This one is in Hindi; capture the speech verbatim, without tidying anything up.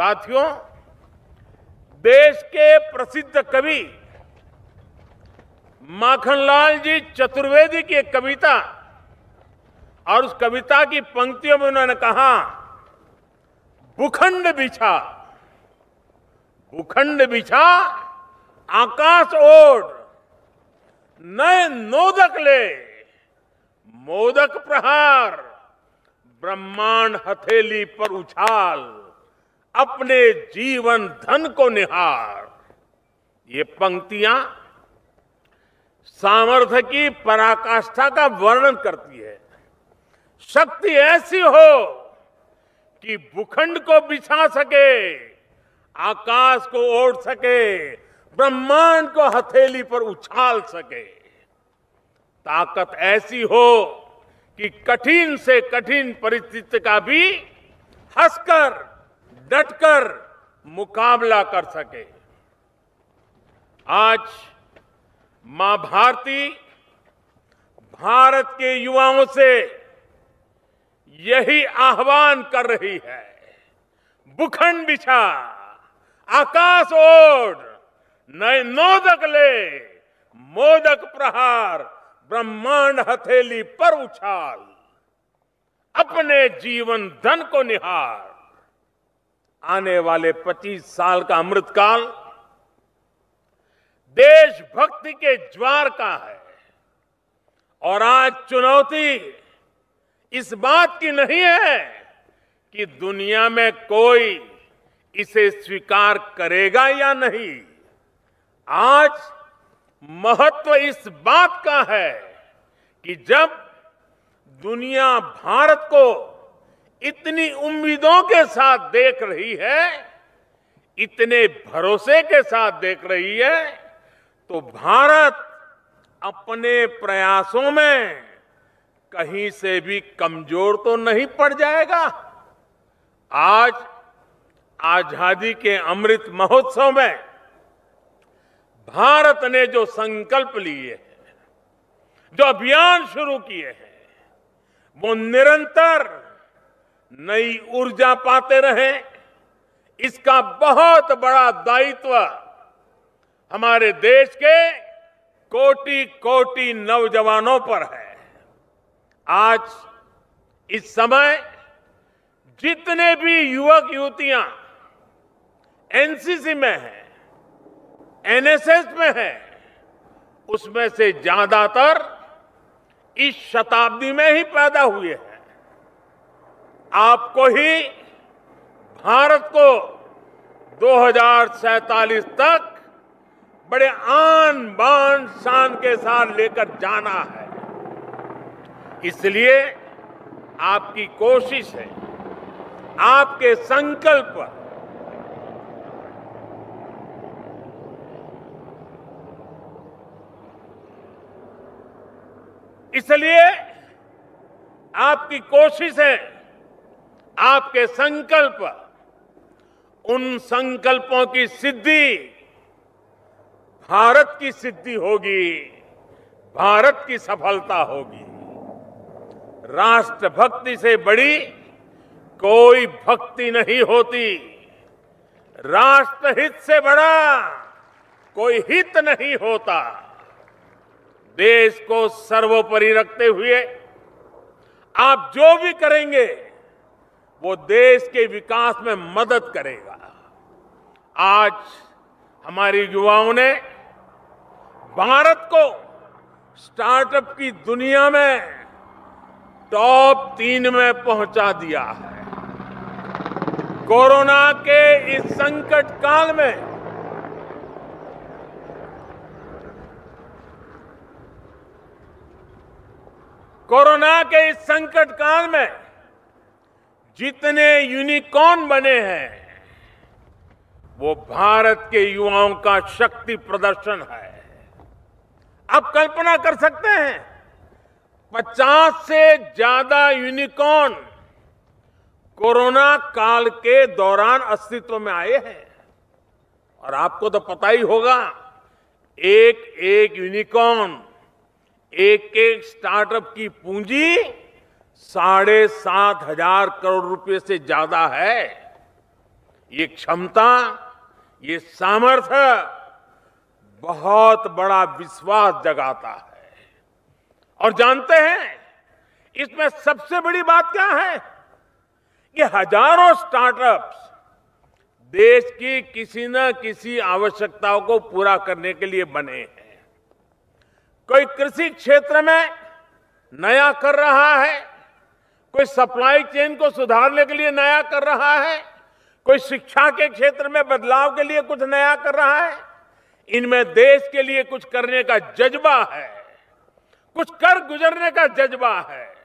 साथियों, देश के प्रसिद्ध कवि माखनलाल जी चतुर्वेदी की एक कविता, और उस कविता की पंक्तियों में उन्होंने कहा, भूखंड बिछा भूखंड बिछा आकाश ओढ़, नए नोदक ले मोदक प्रहार, ब्रह्मांड हथेली पर उछाल, अपने जीवन धन को निहार। ये पंक्तियां सामर्थ्य की पराकाष्ठा का वर्णन करती है। शक्ति ऐसी हो कि भूखंड को बिछा सके, आकाश को ओढ़ सके, ब्रह्मांड को हथेली पर उछाल सके। ताकत ऐसी हो कि कठिन से कठिन परिस्थिति का भी हंसकर डटकर मुकाबला कर सके। आज मां भारती भारत के युवाओं से यही आह्वान कर रही है, भूखंड बिछा आकाश ओढ़, नए नोदक ले मोदक प्रहार, ब्रह्मांड हथेली पर उछाल, अपने जीवन धन को निहार। आने वाले पच्चीस साल का अमृतकाल देशभक्ति के ज्वार का है। और आज चुनौती इस बात की नहीं है कि दुनिया में कोई इसे स्वीकार करेगा या नहीं। आज महत्व इस बात का है कि जब दुनिया भारत को इतनी उम्मीदों के साथ देख रही है, इतने भरोसे के साथ देख रही है, तो भारत अपने प्रयासों में कहीं से भी कमजोर तो नहीं पड़ जाएगा। आज आजादी के अमृत महोत्सव में भारत ने जो संकल्प लिए हैं, जो अभियान शुरू किए हैं, वो निरंतर नई ऊर्जा पाते रहे। इसका बहुत बड़ा दायित्व हमारे देश के कोटि कोटि नौजवानों पर है। आज इस समय जितने भी युवक युवतियां एन सी सी में हैं, एन एस एस में हैं, उसमें से ज्यादातर इस शताब्दी में ही पैदा हुए हैं। आपको ही भारत को दो हजार सैंतालीस तक बड़े आन बान शान के साथ लेकर जाना है। इसलिए आपकी कोशिश है, आपके संकल्प, इसलिए आपकी कोशिश है, आपके संकल्प, उन संकल्पों की सिद्धि भारत की सिद्धि होगी, भारत की सफलता होगी। राष्ट्रभक्ति से बड़ी कोई भक्ति नहीं होती, राष्ट्रहित से बड़ा कोई हित नहीं होता। देश को सर्वोपरि रखते हुए आप जो भी करेंगे वो देश के विकास में मदद करेगा। आज हमारे युवाओं ने भारत को स्टार्टअप की दुनिया में टॉप तीन में पहुंचा दिया है। कोरोना के इस संकट काल में कोरोना के इस संकट काल में जितने यूनिकॉर्न बने हैं, वो भारत के युवाओं का शक्ति प्रदर्शन है। आप कल्पना कर सकते हैं, पचास से ज्यादा यूनिकॉर्न कोरोना काल के दौरान अस्तित्व में आए हैं। और आपको तो पता ही होगा, एक एक यूनिकॉर्न, एक एक स्टार्टअप की पूंजी साढ़े सात हजार करोड़ रुपए से ज्यादा है। ये क्षमता, ये सामर्थ्य बहुत बड़ा विश्वास जगाता है। और जानते हैं इसमें सबसे बड़ी बात क्या है? ये हजारों स्टार्टअप्स देश की किसी न किसी आवश्यकताओं को पूरा करने के लिए बने हैं। कोई कृषि क्षेत्र में नया कर रहा है, कोई सप्लाई चेन को सुधारने के लिए नया कर रहा है, कोई शिक्षा के क्षेत्र में बदलाव के लिए कुछ नया कर रहा है। इनमें देश के लिए कुछ करने का जज्बा है, कुछ कर गुजरने का जज्बा है।